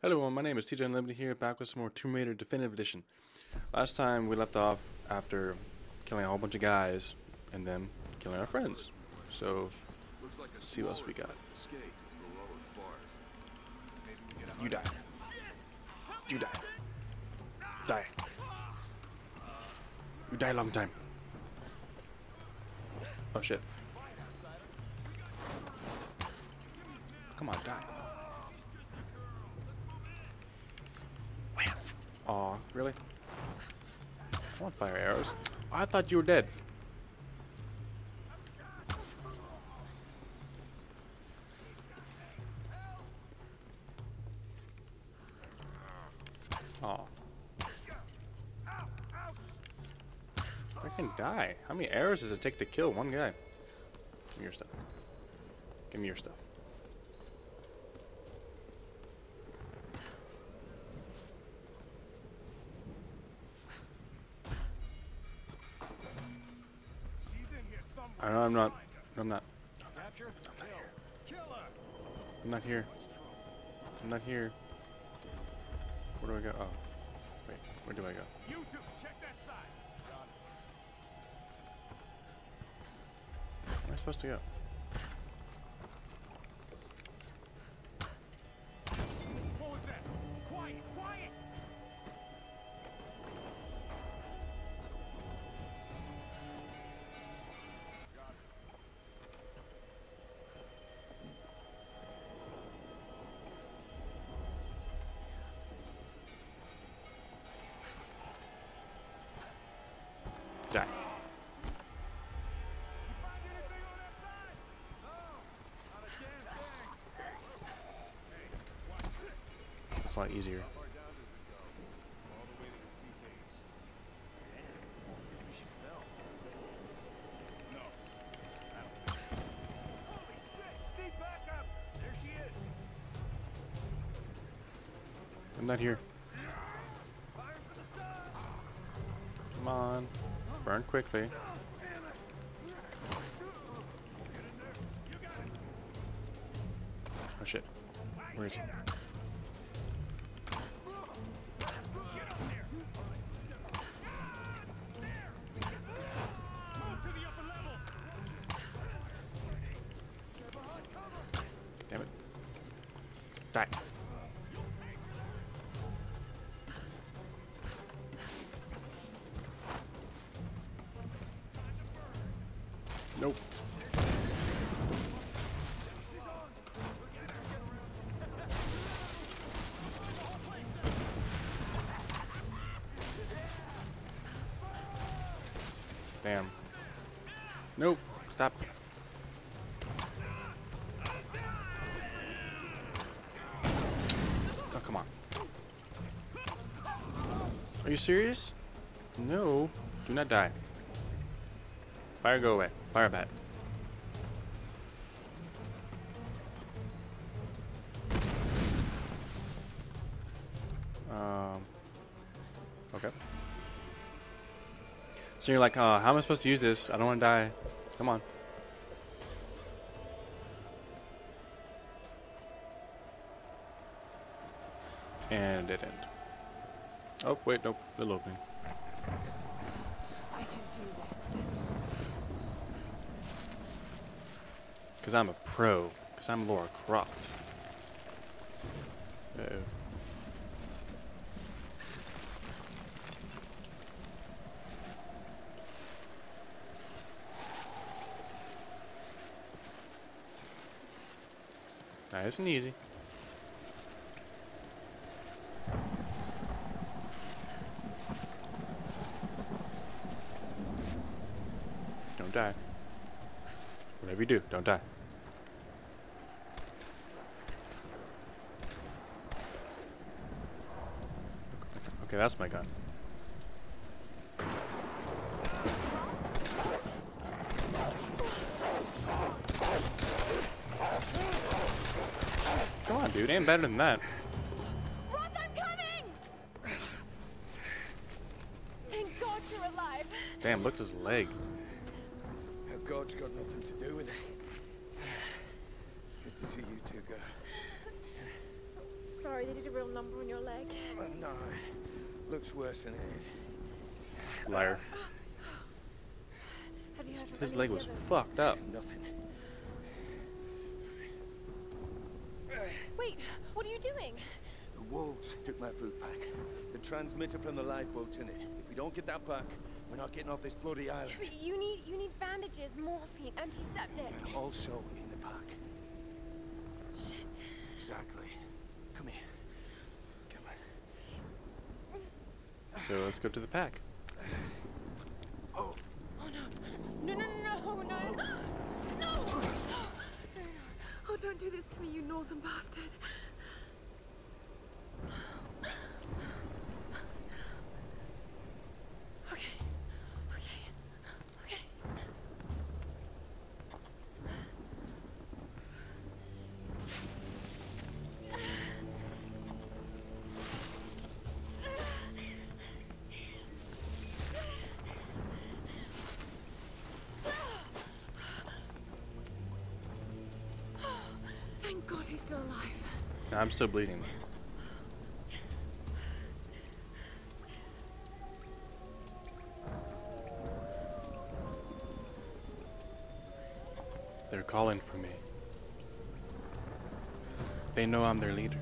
Hello everyone, my name is TJ Unlimited here, back with some more Tomb Raider Definitive Edition. Last time we left off after killing a whole bunch of guys and then killing our friends. So, let's see what else we got. You die. You die. Die. You die a long time. Oh shit. Come on, die. Aw, really? I want fire arrows. I thought you were dead. Aw. I can die. How many arrows does it take to kill one guy? Give me your stuff. Give me your stuff. I know I'm not here. Where do I go? Oh, wait. Where do I go? Where am I supposed to go? What was that? Quiet, quiet. Die. It's a lot easier. I'm not here. Come on. Burn quickly. Oh shit. Where is he? Damn it. Die. Nope. Damn. Nope. Stop. Oh, come on. Are you serious? No. Do not die. Fire, go away. Fire bat. Okay. So you're like, how am I supposed to use this? I don't want to die. Come on. And it didn't. Oh, wait, nope. Little opening. Because I'm a pro. Because I'm Lara Croft. Uh-oh. Nice and easy. Don't die. Whatever you do, don't die. Okay, that's my gun. Come on, dude, ain't better than that. Rob, I'm coming! Thank God you're alive. Damn, look at his leg. Oh, God's got nothing to do with it. It's good to see you two go. sorry, they did a real number on your leg. No, looks worse than it is. Liar. His leg was fucked up. Nothing. Wait, what are you doing? The wolves took my food pack. The transmitter from the lifeboat's in it. If we don't get that back, we're not getting off this bloody island. You need bandages, morphine, antiseptic. And also in the pack. Shit. Exactly. Come here. Come on. So let's go to the pack. Oh. Oh no! No! No! No! No! No! No! Oh! Don't do this to me, you northern bastard! God, he's still alive. I'm still bleeding. They're calling for me. They know I'm their leader.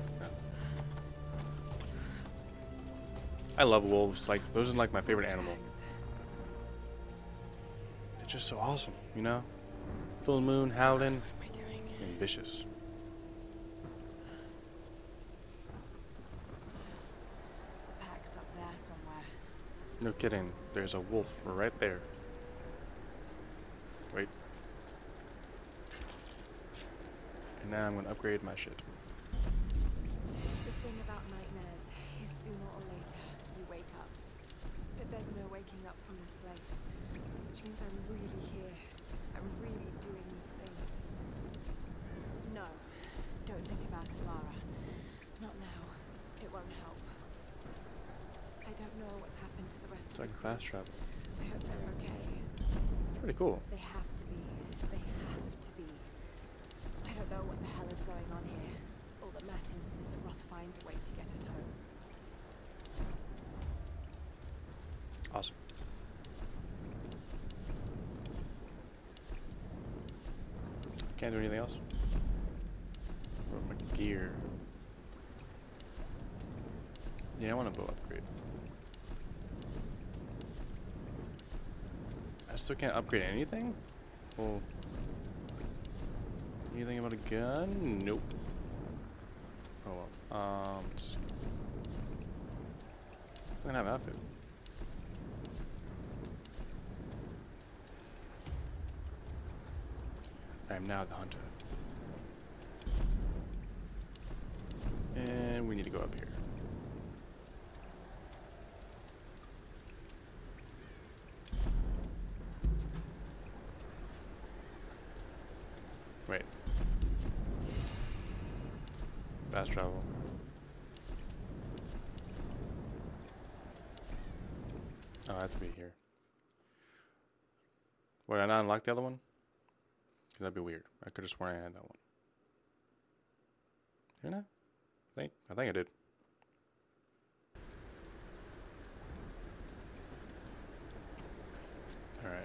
I love wolves. Like, those are like my favorite animal. They're just so awesome, you know? Full moon, howling, and vicious. No kidding, there's a wolf right there. Wait. And now I'm gonna upgrade my shit. The thing about nightmares is sooner or later you wake up. But there's no waking up from this place. Which means I'm really here. I'm really doing these things. No, don't think about it, Lara. Not now. It won't help. I don't know what's happened to the rest of them. It's like a fast travel. I hope they're okay. It's pretty cool. They have to be. They have to be. I don't know what the hell is going on here. All that matters is that Roth finds a way to get us home. Awesome. Can't do anything else. What about my gear? Yeah, I want a bow upgrade. I still can't upgrade anything? Well, anything about a gun? Nope. Oh well. I'm gonna have an outfit. I am now the hunter. And we need to go up here. Fast travel. Oh, I have to be here. Wait, I not unlocked the other one? Because that'd be weird. I could have sworn I had that one. Didn't I? I think I did. Alright.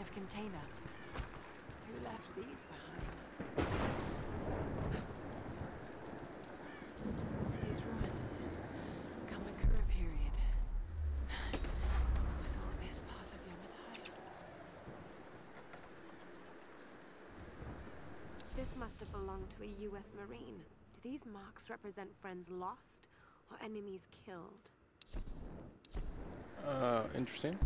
Of container. Who left these behind? These ruins. Kamakura period. What was all must have belonged to a U.S. Marine. Do these marks represent friends lost or enemies killed? Interesting.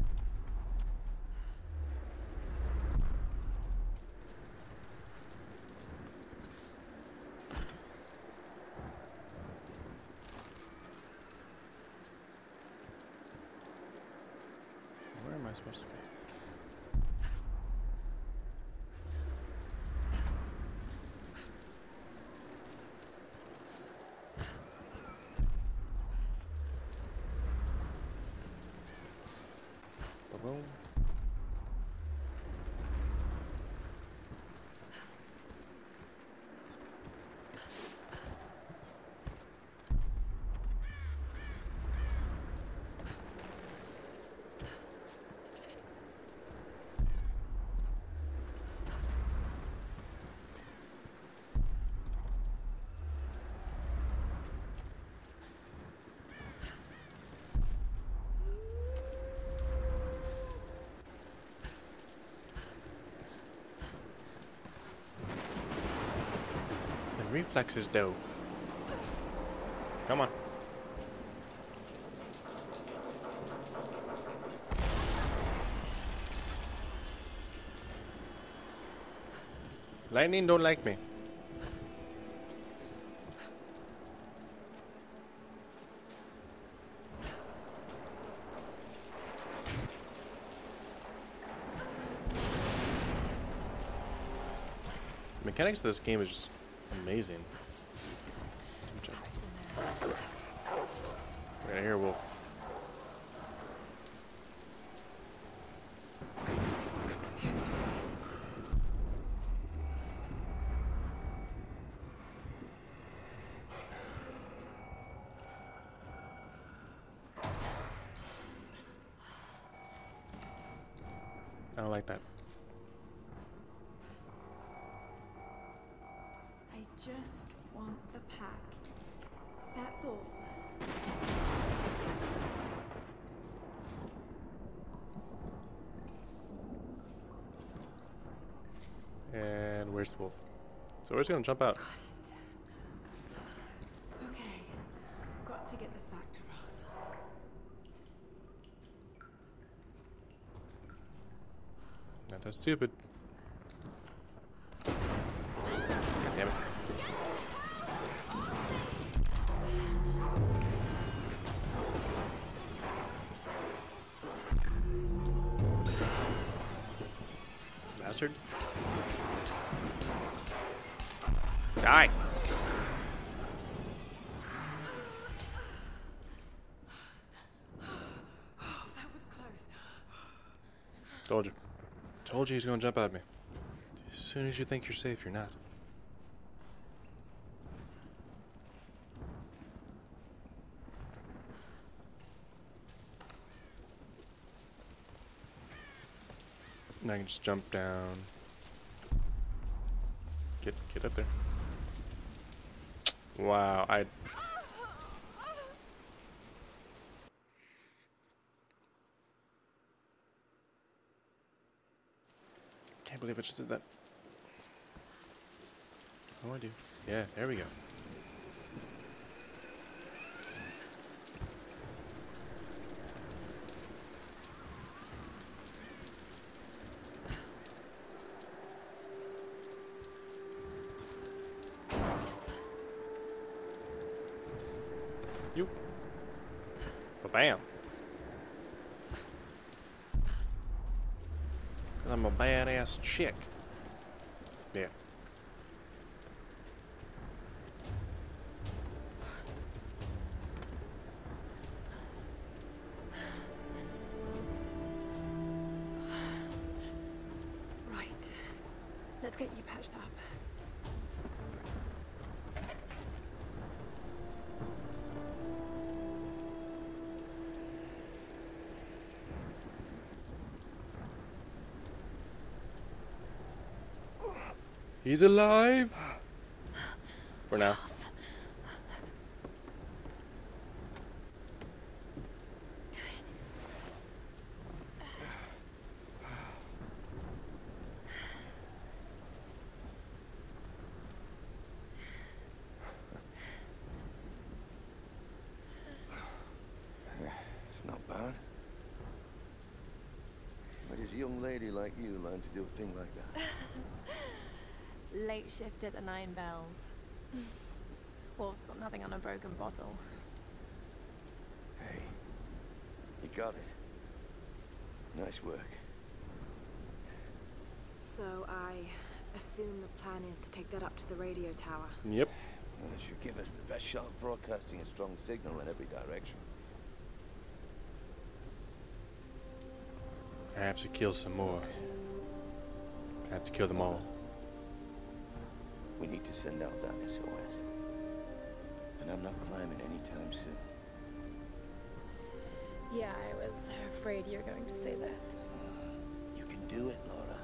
Where am I supposed to be? Reflexes though. Come on. Lightning don't like me. The mechanics of this game is just amazing. We're gonna hear wolf. I don't like that. Just want the pack. That's all. And where's the wolf? So we're just gonna jump out. Okay, got to get this back to Roth. Not that stupid. Die. Oh, that was close. Told you. Told you he's gonna jump at me. As soon as you think you're safe, you're not. And I can just jump down. Get up there. Wow, I... can't believe I just did that. What do I do? Yeah, there we go. Bam. Cause I'm a badass chick. Yeah. Right. Let's get you patched up. He's alive! For now. does a young lady like you learn to do a thing like that? Late shift at the Nine Bells. Wolf's got nothing on a broken bottle. Hey, you got it. Nice work. So I assume the plan is to take that up to the radio tower. Yep. Well, that should give us the best shot of broadcasting a strong signal in every direction. I have to kill some more. I have to kill them all. We need to send out that SOS. And I'm not climbing anytime soon. Yeah, I was afraid you were going to say that. You can do it, Laura.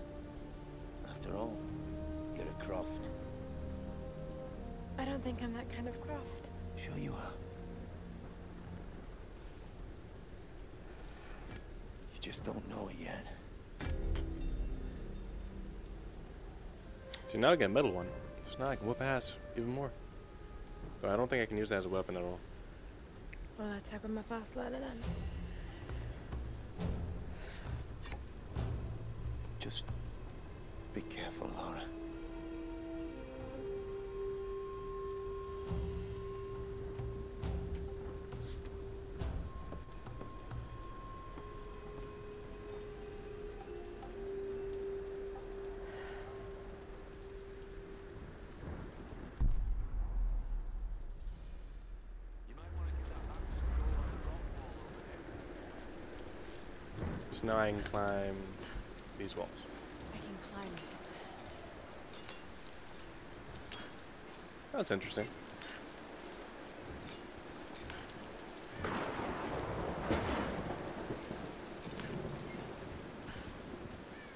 After all, you're a Croft. I don't think I'm that kind of Croft. Sure you are. You just don't know it yet. See, now I get a metal one. So now I can whip ass even more. But I don't think I can use that as a weapon at all. Well, I'll type in my fast learner then. Just be careful, Laura. So now I can climb these walls. I can climb this. That's interesting.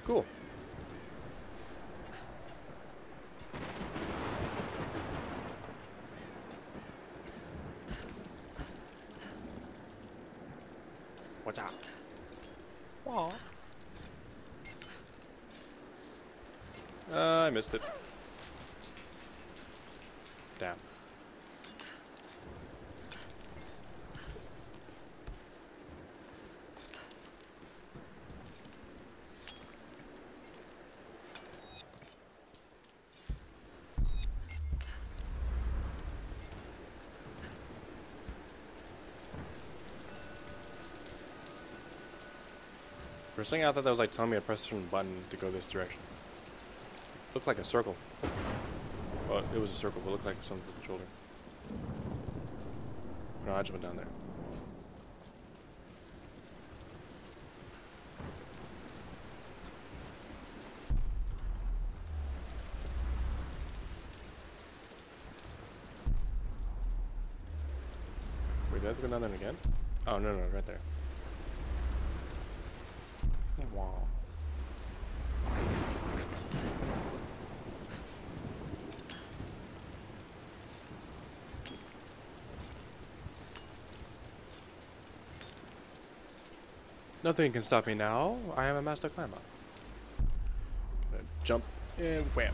Cool. What's up? I missed it. Damn. For a second I thought that was like telling me I pressed a certain button to go this direction. Looked like a circle. Well, it was a circle, but it looked like something for the shoulder. No, I just went down there. Wait, did I have to go down there again? Oh, no, right there. Wow. Nothing can stop me now. I am a master climber. Gonna jump and wham.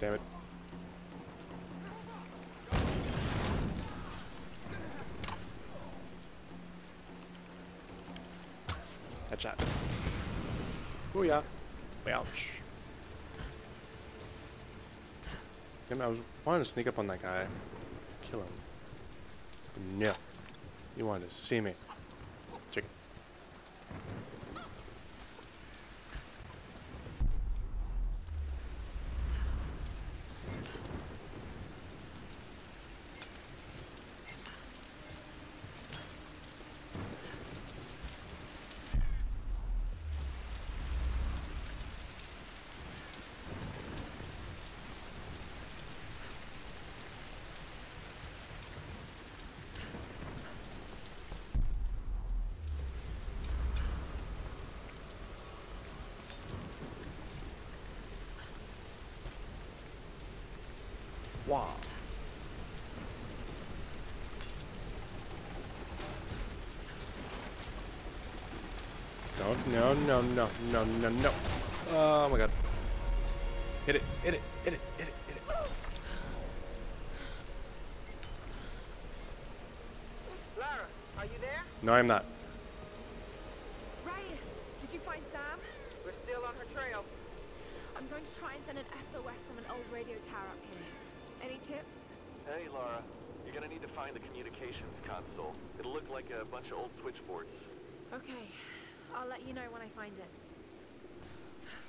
Damn it. Headshot. Booyah. Ouch. Damn, I was wanting to sneak up on that guy to kill him. But no. You wanted to see me. Chicken. swamp. No, no, no, no, no, no, no. Oh my god. Hit it, hit it, hit it, hit it, hit it. Lara, are you there? No, I'm not. Ryan, did you find Sam? We're still on her trail. I'm going to try and send an SOS from an old radio tower up here. Any tips? Hey, Lara. You're going to need to find the communications console. It'll look like a bunch of old switchboards. Okay. I'll let you know when I find it.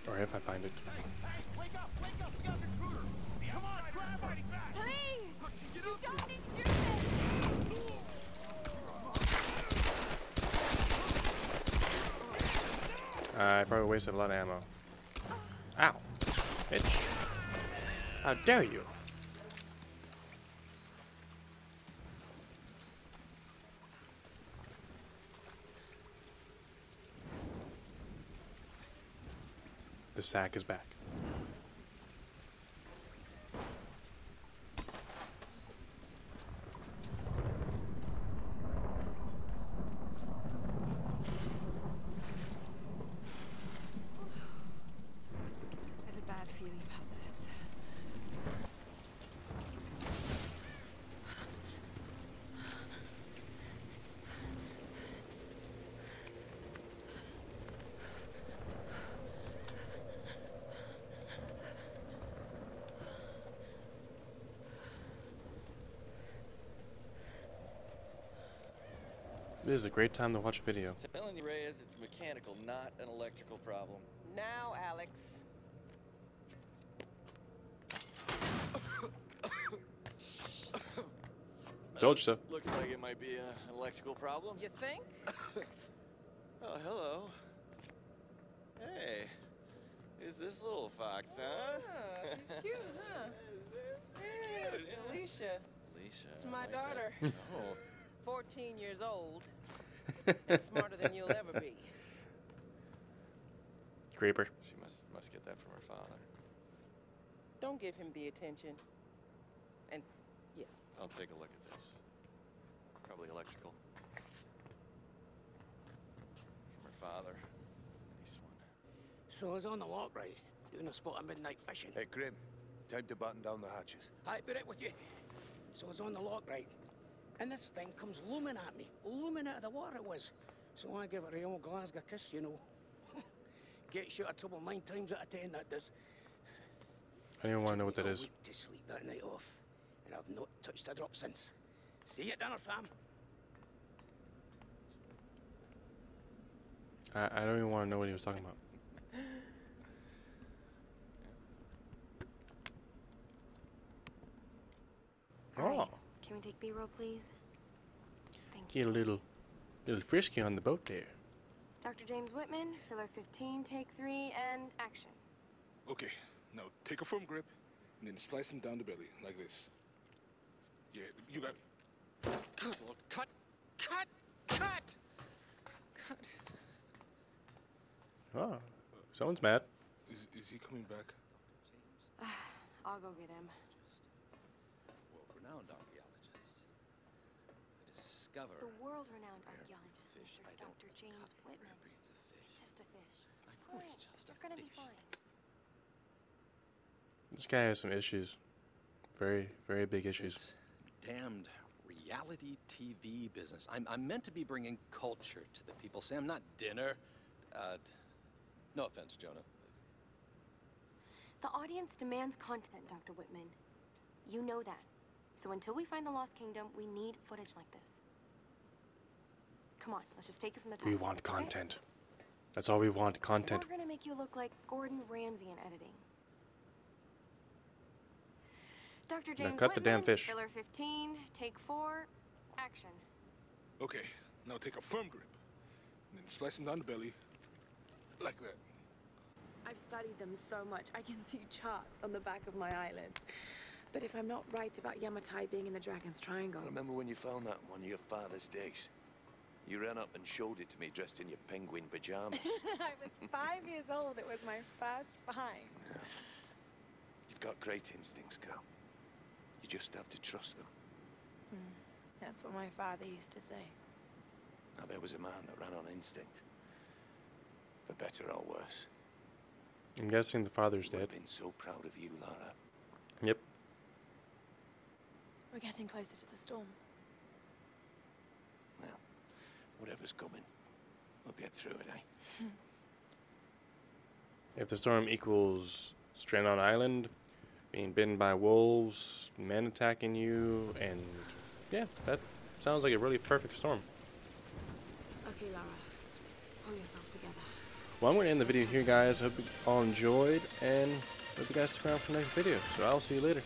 Or if I find it. Hey, wake up! Wake up! We got an intruder! Come on, grab her! Please! You don't need to do this! I probably wasted a lot of ammo. Ow! Bitch! How dare you! The sack is back. This is a great time to watch a video. Telling you, Reyes, it's mechanical, not an electrical problem. Now, Alex. Told you so. Looks like it might be an electrical problem. You think? Oh, hello. Hey, is this little fox, huh? Yeah, she's cute, huh? Yes, yeah. Alicia. Alicia. It's my daughter. That. Oh. 14 years old, and smarter than you'll ever be. Creeper. She must get that from her father. Don't give him the attention. And, yeah. I'll take a look at this. Probably electrical. From her father. Nice one. So I was on the lock, right? Doing a spot of midnight fishing. Hey, Grim. Time to button down the hatches. I'll be right with you. So I was on the lock, right? And this thing comes looming at me, looming out of the water it was. So I give it a old Glasgow kiss, you know. Gets you out of trouble 9 times out of 10, that does. I don't even want to know what that is. To sleep that night off, and I've not touched a drop since. See you at dinner, fam. I don't even want to know what he was talking about. Oh. Can we take B-roll, please? Thank you. Get a little frisky on the boat there. Dr. James Whitman, filler 15, take 3, and action. Okay, now take a firm grip, and then slice him down the belly, like this. Yeah, you got... Good Lord, cut! Cut! Cut! Cut! Oh, someone's mad. Is he coming back? I'll go get him. Well, renowned Dr. The world-renowned archaeologist, Dr. James Whitman. It's just a fish. It's fine. It's gonna be fine. This guy has some issues. Very, very big issues. This damned reality TV business. I'm meant to be bringing culture to the people. Sam, not dinner. No offense, Jonah. The audience demands content, Dr. Whitman. You know that. So until we find the Lost Kingdom, we need footage like this. Come on, let's just take it from the top. We want content. Okay? That's all we want, content. We're gonna make you look like Gordon Ramsay in editing. Dr. James now cut Whitman, the damn fish. Filler 15, take 4, action. Okay, now take a firm grip, and then slice him down the belly, like that. I've studied them so much, I can see charts on the back of my eyelids. But if I'm not right about Yamatai being in the Dragon's Triangle... I remember when you found that on one of your father's days. You ran up and showed it to me dressed in your penguin pajamas. I was 5 years old. It was my first find. Yeah. You've got great instincts, girl. just have to trust them. That's what my father used to say. Now, there was a man that ran on instinct. For better or worse. I'm guessing the father's dead. I've been so proud of you, Lara. Yep. We're getting closer to the storm. Now, whatever's coming, we'll get through it, eh? If the storm equals Strand on Island, being bitten by wolves, men attacking you, and yeah, that sounds like a really perfect storm. Okay, Lara, pull yourself together. Well, I'm going to end the video here, guys. Hope you all enjoyed, and hope you guys stick around for the next video. So I'll see you later.